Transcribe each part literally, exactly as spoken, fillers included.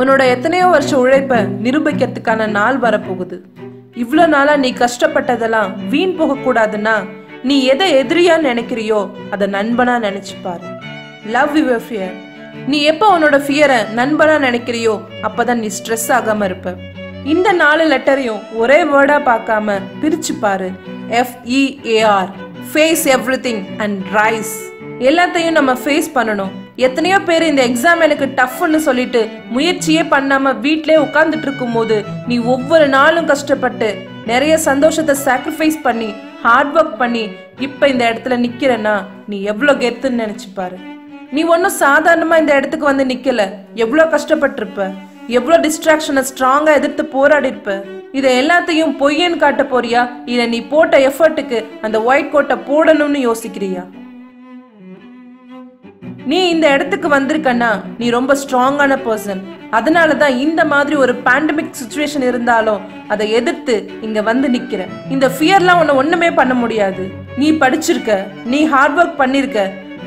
உன்னோட எத்தனையோ வருஷ உழைப்பை நிரூபிக்கிறதுக்கான நாள் வரப்போகுது. இவ்வளோ நாளாக நீ கஷ்டப்பட்டதெல்லாம் வீண் போகக்கூடாதுன்னா நீ எதை எதிரியா நினைக்கிறியோ அதை நண்பனாக நினச்சிப்பார். Love your fear. நீ எப்போ உன்னோட ஃபியரை நண்பனாக நினைக்கிறியோ அப்போ தான் நீ ஸ்ட்ரெஸ் ஆகாமல் இருப்ப. இந்த நாலு லெட்டரையும் ஒரே வேர்டாக பார்க்காம பிரிச்சுப்பாரு. FEAR, face every thing and rise. எல்லாத்தையும் நம்ம ஃபேஸ் பண்ணணும். எத்தனையோ பேர் இந்த எக்ஸாம் எனக்கு டஃப்னு சொல்லிட்டு முயற்சியே பண்ணாம வீட்டிலே உட்கார்ந்துட்டு இருக்கும் போது நீ ஒவ்வொரு நாளும் கஷ்டப்பட்டு நிறைய சந்தோஷத்தை சாக்ரிஃபைஸ் பண்ணி ஹார்ட் ஒர்க் பண்ணி இப்ப இந்த இடத்துல நிக்கிறன்னா நீ எவ்வளவு கெத்துன்னு நினைச்சுப்பாரு. நீ ஒன்னும் சாதாரணமா இந்த இடத்துக்கு வந்து நிக்கல. எவ்வளவு கஷ்டப்பட்டிருப்ப, எவ்வளவு டிஸ்ட்ராக்ஷனை ஸ்ட்ராங்கா எதிர்த்து போராடி இருப்ப. இதை எல்லாத்தையும் பொய்யன்னு காட்ட போறியா, இதை நீ போட்ட எஃபர்ட்டுக்கு அந்த ஒயிட் கோட்டை போடணும்னு யோசிக்கிறியா? நீ இந்த இடத்துக்கு வந்திருக்கன்னா நீ ரொம்ப ஸ்ட்ராங்கான பர்சன். அதனால தான் இந்த மாதிரி ஒரு பேண்டமிக் சுச்சுவேஷன் இருந்தாலும் அதை எதிர்த்து இங்க வந்து நிக்கிற. இந்த ஃபியர்லாம் உன்னை ஒண்ணுமே பண்ண முடியாது. நீ படிச்சிருக்க, நீ ஹார்ட் ஒர்க் பண்ணிருக்க,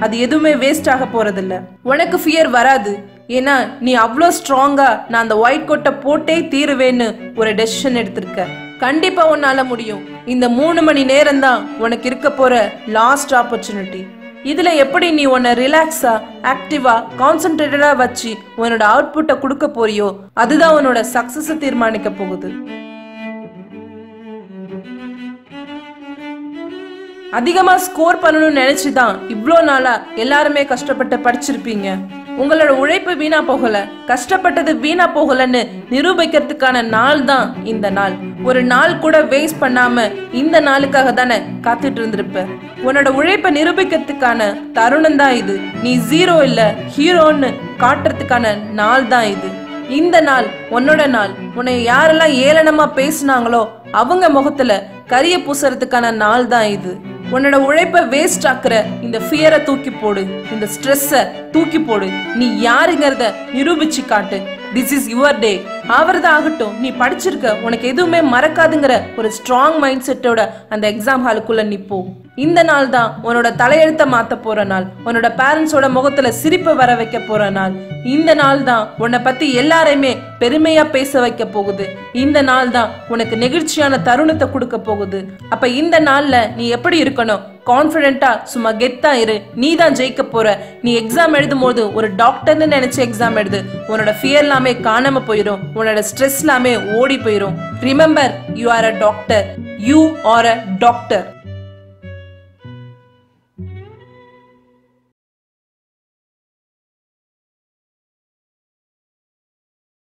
அது எதுவுமே வேஸ்ட் ஆக போறதில்ல. உனக்கு ஃபியர் வராது. ஏன்னா நீ அவ்வளோ ஸ்ட்ராங்கா நான் அந்த ஒயிட் கோட்டை போட்டே தீருவேன்னு ஒரு டெசிஷன் எடுத்திருக்க. கண்டிப்பா உன்னால முடியும். இந்த மூணு மணி நேரம் தான் உனக்கு இருக்க போற லாஸ்ட் ஆப்பர்ச்சுனிட்டி. இதுல எப்படி நீ உன்னை ரிலாக்ஸா, ஆக்டிவா, கான்சென்ட்ரேட்டடா வச்சு உன்னோட அவுட்புட்டை கொடுக்க போறியோ அதுதான் உன்னோட சக்சஸை தீர்மானிக்க போகுது. அதிகமா ஸ்கோர் பண்ணணும்னு நினைச்சுதான் இவ்வளோ நாளா எல்லாருமே கஷ்டப்பட்டு படிச்சிருப்பீங்க. உங்களோட உழைப்பு வீணா போகல, கஷ்டப்பட்டது வீணா போகலன்னு நிரூபிக்கிறதுக்கான நாள் தான் இந்த நாள். ஒரு நாள் கூட வேஸ்ட் பண்ணாம இந்த நாளுக்காக தானே காத்துட்டு இருந்திருப்ப. உன்னோட உழைப்பை நிரூபிக்கிறதுக்கான தருணம் தான் இது. நீ ஜீரோ இல்ல ஹீரோன்னு காட்டுறதுக்கான நாள் தான் இது. இந்த நாள் உன்னோட நாள். உன்னை யாரெல்லாம் ஏளனமா பேசினாங்களோ அவங்க முகத்துல கரிய பூசறதுக்கான நாள் தான் இது. உன்னோட உழைப்பை வேஸ்ட் ஆக்குற இந்த ஃபியரை தூக்கி போடு, இந்த ஸ்ட்ரெஸ்ஸை தூக்கி போடு. நீ யாருங்கிறத நிரூபிச்சு காட்டு. This is your day. ஆவறதா ஆகட்டும். நீ படிச்சிருக்க, உனக்கு எதுவுமே மறக்காதுங்கிற ஒரு ஸ்ட்ராங் மைண்ட் செட்டோட அந்த எக்ஸாம் ஹாலுக்குள்ள நிப்போ. இந்த நாள் தான் உன்னோட தலையெழுத்த மாத்த போற நாள். உன்னோட பேரண்ட்ஸோட முகத்துல சிரிப்பை வர வைக்க போற நாள். இந்த நாள் தான் உன்னை பத்தி எல்லாரையுமே பெருமையா பேச வைக்க போகுது. இந்த நாள் தான் உனக்கு நெகிழ்ச்சியான தருணத்தை கொடுக்க போகுது. அப்ப இந்த நாள்ல நீ எப்படி இருக்கணும்? கான்ஃபிடென்ட்டா, சும்மா கெத்தா இரு. நீ தான் ஜெயிக்க போற. நீ எக்ஸாம் எழுதும் போது ஒரு டாக்டர்னு நினைச்சு எக்ஸாம் எழுது. உன்னோட ஃபியர் எல்லாமே காணாம போயிடும், உன்னோட ஸ்ட்ரெஸ் எல்லாமே ஓடி போயிடும். Remember, you are a doctor. You are a doctor.